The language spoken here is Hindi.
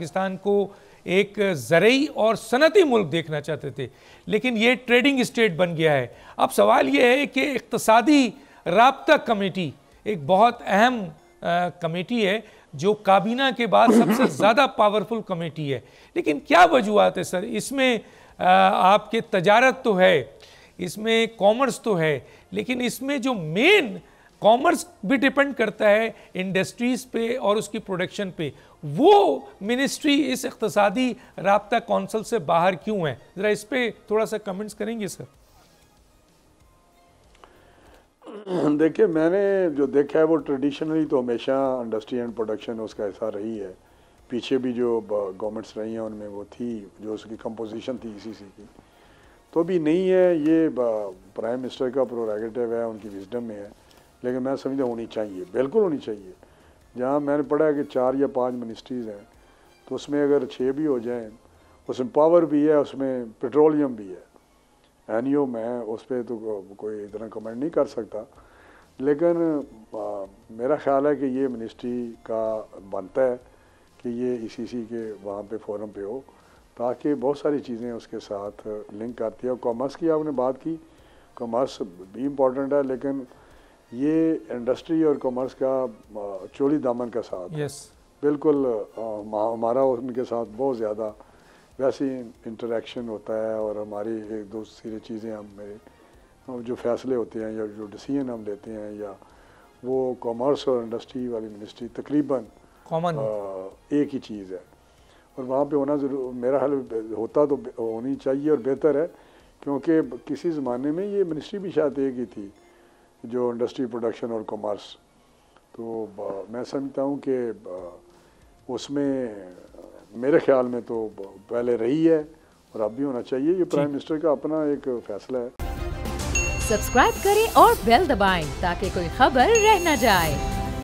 पाकिस्तान को एक ज़रई और सनती मुल्क देखना चाहते थे, लेकिन ये ट्रेडिंग स्टेट बन गया है। अब सवाल ये है कि इक़्तिसादी राब्ता कमेटी एक बहुत अहम कमेटी है जो काबीना के बाद सबसे ज़्यादा पावरफुल कमेटी है, लेकिन क्या वजूहत है सर? इसमें आपके तजारत तो है, इसमें कॉमर्स तो है, लेकिन इसमें जो मेन कॉमर्स भी डिपेंड करता है इंडस्ट्रीज़ पे और उसकी प्रोडक्शन पे, वो मिनिस्ट्री इस इक़्तिसादी राब्ता कौंसिल से बाहर क्यों है? ज़रा इस पर थोड़ा सा कमेंट्स करेंगे सर। देखिए, मैंने जो देखा है वो ट्रेडिशनली तो हमेशा इंडस्ट्री एंड प्रोडक्शन उसका हिस्सा रही है। पीछे भी जो गवर्नमेंट्स रही हैं उनमें वो थी, जो उसकी कंपोजिशन थी ईसीसी की, तो भी नहीं है। ये प्राइम मिनिस्टर का प्रोरेगेटिव है, उनकी विजडम में है, लेकिन मैं समझता हूँ होनी चाहिए, बिल्कुल होनी चाहिए। जहाँ मैंने पढ़ा है कि 4 या 5 मिनिस्ट्रीज़ हैं, तो उसमें अगर 6 भी हो जाएँ, उसमें पावर भी है, उसमें पेट्रोलियम भी है, एनियो में, उस पर तो कोई इतना कमेंट नहीं कर सकता। लेकिन मेरा ख्याल है कि ये मिनिस्ट्री का बनता है कि ये ईसीसी के वहाँ पे फोरम पे हो, ताकि बहुत सारी चीज़ें उसके साथ लिंक आती है। और कॉमर्स की आपने बात की, कॉमर्स भी इम्पोर्टेंट है, लेकिन ये इंडस्ट्री और कॉमर्स का चोली दामन का साथ बिल्कुल हमारा उनके साथ बहुत ज़्यादा वैसे इंटरेक्शन होता है, और हमारी एक दूसरी चीज़ें हम जो फैसले होते हैं या जो डिसीजन हम लेते हैं, या वो कॉमर्स और इंडस्ट्री वाली मिनिस्ट्री तकरीबन कॉमन एक ही चीज़ है, और वहाँ पे होना जरूर मेरा हाल होता तो होनी चाहिए और बेहतर है, क्योंकि किसी ज़माने में ये मिनिस्ट्री भी शायद एक ही थी जो इंडस्ट्री प्रोडक्शन और कॉमर्स। तो मैं समझता हूँ कि उसमें मेरे ख्याल में तो पहले रही है और अब भी होना चाहिए। ये प्राइम मिनिस्टर का अपना एक फैसला है। सब्सक्राइब करें और बेल दबाएं ताकि कोई खबर रह न जाए।